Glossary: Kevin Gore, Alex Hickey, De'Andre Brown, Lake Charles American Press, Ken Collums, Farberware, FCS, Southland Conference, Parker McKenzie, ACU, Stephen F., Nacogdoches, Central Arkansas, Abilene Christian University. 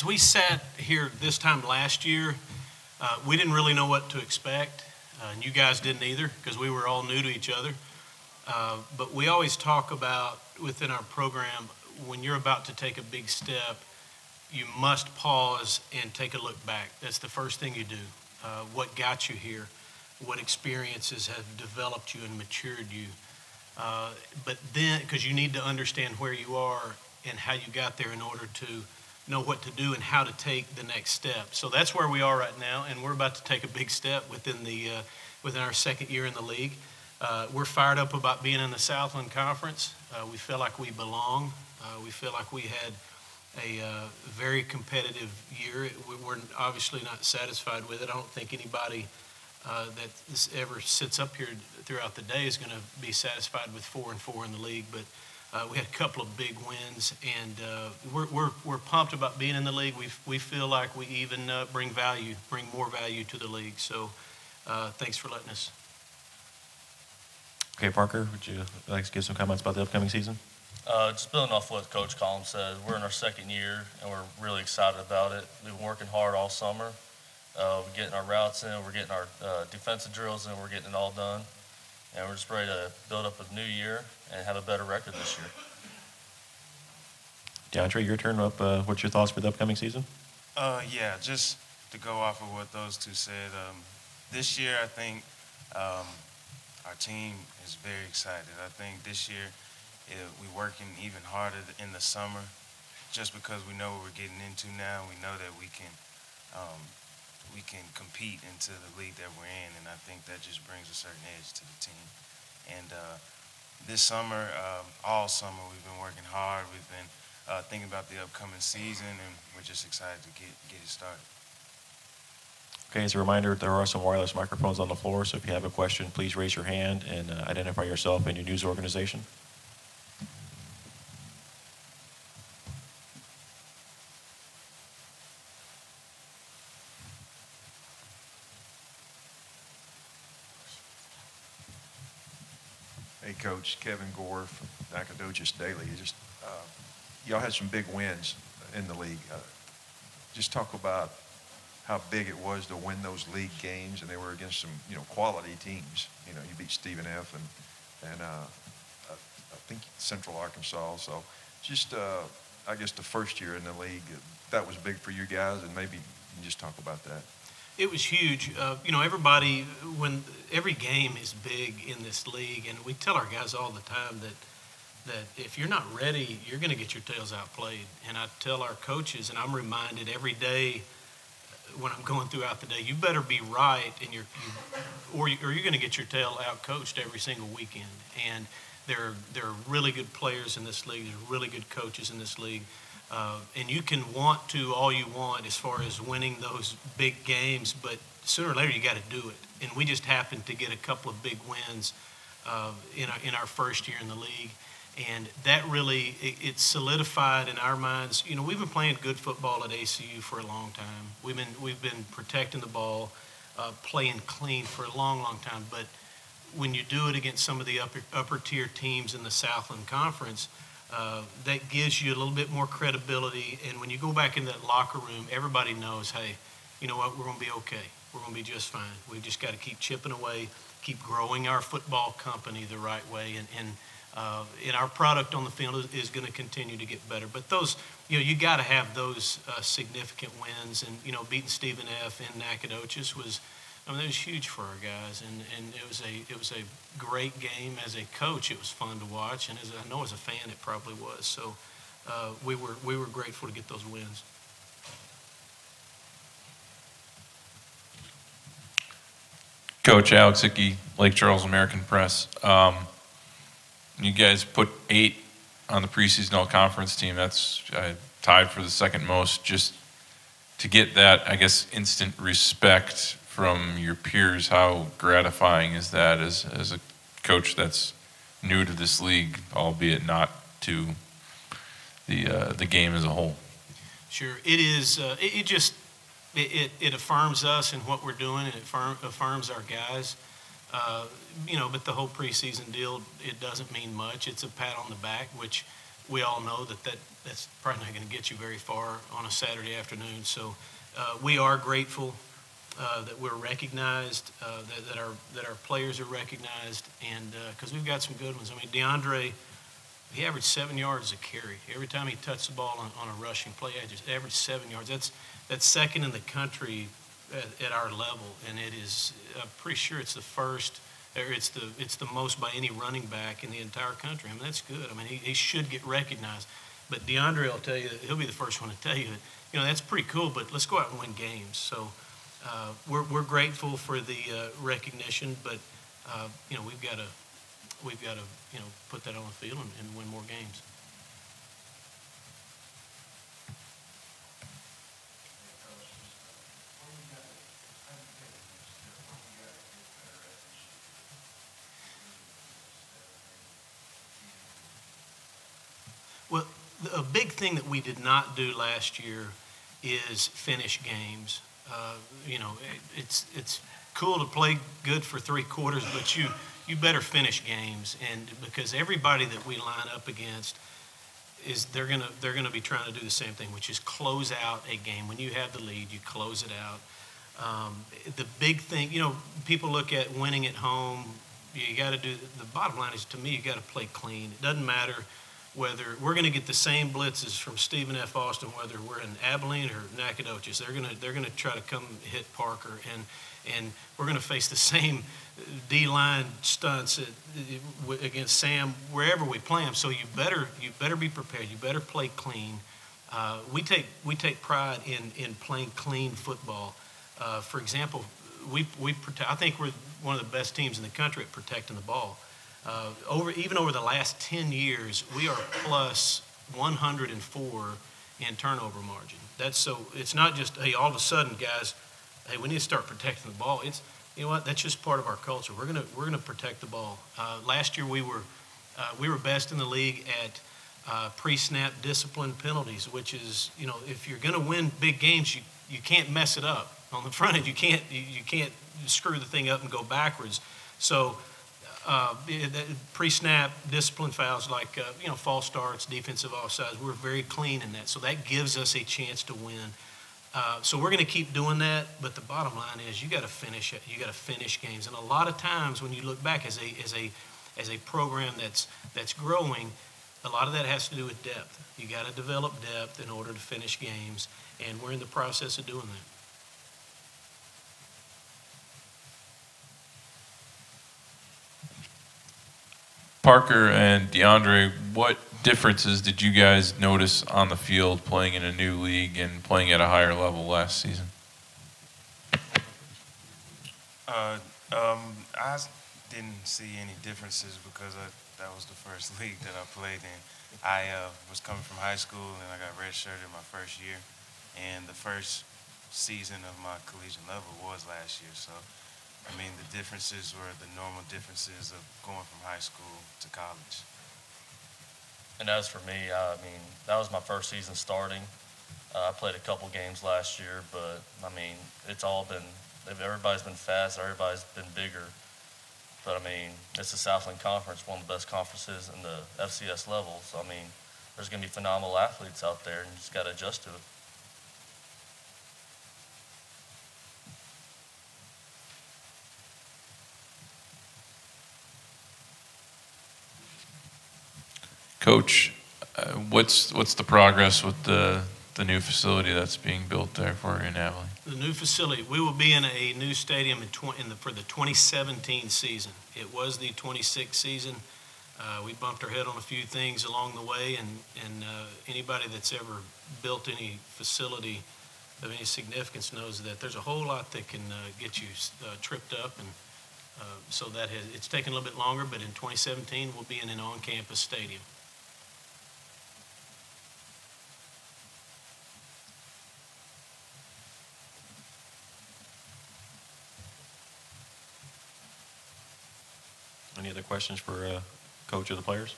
As we sat here this time last year, we didn't really know what to expect, and you guys didn't either, because we were all new to each other. But we always talk about within our program, when you're about to take a big step, you must pause and take a look back. That's the first thing you do. What got you here? What experiences have developed you and matured you? But then, because you need to understand where you are and how you got there in order to know what to do and how to take the next step. So that's where we are right now, and we're about to take a big step within the within our second year in the league. We're fired up about being in the Southland Conference. We feel like we belong. We feel like we had a very competitive year. We're obviously not satisfied with it. I don't think anybody that ever sits up here throughout the day is going to be satisfied with 4-4 in the league, but we had a couple of big wins, and we're pumped about being in the league. We feel like we even bring more value to the league. So thanks for letting us. Okay, Parker, would you like to give some comments about the upcoming season? Just building off what Coach Collins said, we're in our second year, and we're really excited about it. We've been working hard all summer. We're getting our routes in, we're getting our defensive drills in, we're getting it all done. And we're just ready to build up a new year and have a better record this year. DeAndre, your turn up. What's your thoughts for the upcoming season? Yeah, just to go off of what those two said, this year I think our team is very excited. I think this year we're working even harder in the summer just because we know what we're getting into now. We know that we can compete into the league that we're in, and I think that just brings a certain edge to the team. And this summer, all summer, we've been working hard. We've been thinking about the upcoming season, and we're just excited to get it started. Okay, as a reminder, there are some wireless microphones on the floor, so if you have a question, please raise your hand and identify yourself and your news organization. Hey, Coach, Kevin Gore from Nacogdoches Daily. Just y'all had some big wins in the league. Just talk about how big it was to win those league games, and they were against some quality teams. You beat Stephen F. and I think Central Arkansas. So just I guess the first year in the league, that was big for you guys, and maybe you can just talk about that. It was huge. Everybody, every game is big in this league, and we tell our guys all the time that if you're not ready, you're going to get your tails outplayed. And I tell our coaches, and I'm reminded every day when I'm going throughout the day, you better be right, and you're going to get your tail outcoached every single weekend. And there are really good players in this league. There's really good coaches in this league. And you can want to all you want as far as winning those big games, but sooner or later you got to do it. And we just happened to get a couple of big wins in our first year in the league, and that really it solidified in our minds. We've been playing good football at ACU for a long time. We've been protecting the ball, playing clean for a long time. But when you do it against some of the upper tier teams in the Southland Conference, that gives you a little bit more credibility. And when you go back in that locker room, everybody knows, hey, you know what, we're going to be okay. We're going to be just fine. We've just got to keep chipping away, keep growing our football company the right way. And our product on the field is going to continue to get better. But those, you got to have those significant wins. And, beating Stephen F. in Nacogdoches was, that was huge for our guys, and it was a great game. As a coach, it was fun to watch, and I know as a fan, it probably was. So we were grateful to get those wins. Coach, Alex Hickey, Lake Charles American Press. You guys put 8 on the preseason all-conference team. That's tied for the second most. Just to get that, I guess, instant respect from your peers, how gratifying is that as a coach that's new to this league, albeit not to the game as a whole? Sure, it is. It affirms us in what we're doing, and it affirms our guys. But the whole preseason deal, it doesn't mean much. It's a pat on the back, which we all know that, that's probably not going to get you very far on a Saturday afternoon. So we are grateful that we're recognized, that our players are recognized, and because we've got some good ones. I mean, DeAndre, he averaged 7 yards a carry. Every time he touched the ball on a rushing play, he just averaged 7 yards. That's second in the country at our level, and it is. I'm pretty sure it's the first, or it's the most by any running back in the entire country. I mean, that's good. I mean, he should get recognized. But DeAndre, I'll tell you, he'll be the first one to tell you that, you know, that's pretty cool. But let's go out and win games. So. We're grateful for the recognition, but you know, we've got to put that on the field and win more games. Well, a big thing that we did not do last year is finish games. You know, it's cool to play good for 3 quarters, but you better finish games, and because everybody that we line up against is they're gonna be trying to do the same thing, which is close out a game. When you have the lead, you close it out. The big thing, you know, people look at winning at home. You got to do the bottom line is to me, you got to play clean. It doesn't matter whether we're going to get the same blitzes from Stephen F. Austin, whether we're in Abilene or Nacogdoches. They're going to try to come hit Parker, and we're going to face the same D-line stunts against Sam wherever we play them. So you better be prepared. You better play clean. We take pride in playing clean football. For example, we protect, I think we're one of the best teams in the country at protecting the ball. Even over the last 10 years, we are plus 104 in turnover margin. That's so it's not just, hey, all of a sudden, guys, hey, we need to start protecting the ball. It's, you know what, that's just part of our culture. We're gonna protect the ball. Last year we were best in the league at pre-snap discipline penalties, which is, you know, if you're gonna win big games, you can't mess it up on the front end. You can't screw the thing up and go backwards. So. Pre-snap discipline fouls like, false starts, defensive offsides, we're very clean in that. So that gives us a chance to win. So we're going to keep doing that, but the bottom line is you got to finish it. You got to finish games. And a lot of times when you look back as a program that's growing, a lot of that has to do with depth. You got to develop depth in order to finish games, and we're in the process of doing that. Parker and DeAndre, what differences did you guys notice on the field playing in a new league and playing at a higher level last season? I didn't see any differences because that was the first league that I played in. I was coming from high school and I got redshirted my first year, and the first season of my collegiate level was last year, so. I mean, the differences were the normal differences of going from high school to college. And as for me, I mean, that was my first season starting. I played a couple games last year, but, I mean, it's all been – everybody's been fast, everybody's been bigger. But, I mean, it's the Southland Conference, one of the best conferences in the FCS level. So, I mean, there's going to be phenomenal athletes out there, and you just got to adjust to it. Coach, what's the progress with the new facility that's being built there for you in Abilene? The new facility, we will be in a new stadium for the 2017 season. It was the 26th season. We bumped our head on a few things along the way, and anybody that's ever built any facility of any significance knows that there's a whole lot that can get you tripped up, and so that it's taken a little bit longer. But in 2017, we'll be in an on-campus stadium. Any other questions for Coach or the players?